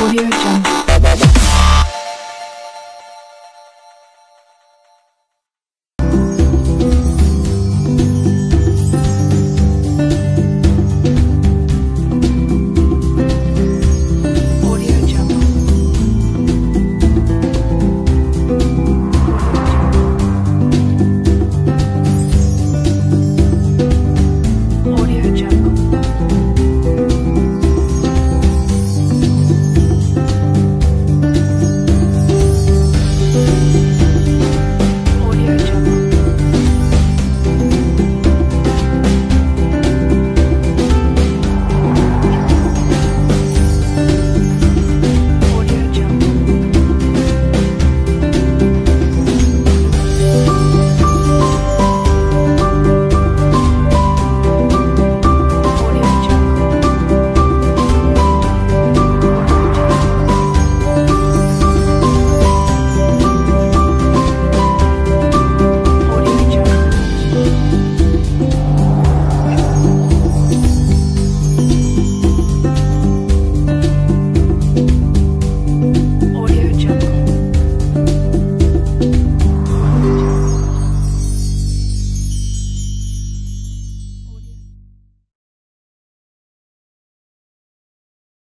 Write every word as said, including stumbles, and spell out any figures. Audio Jungle.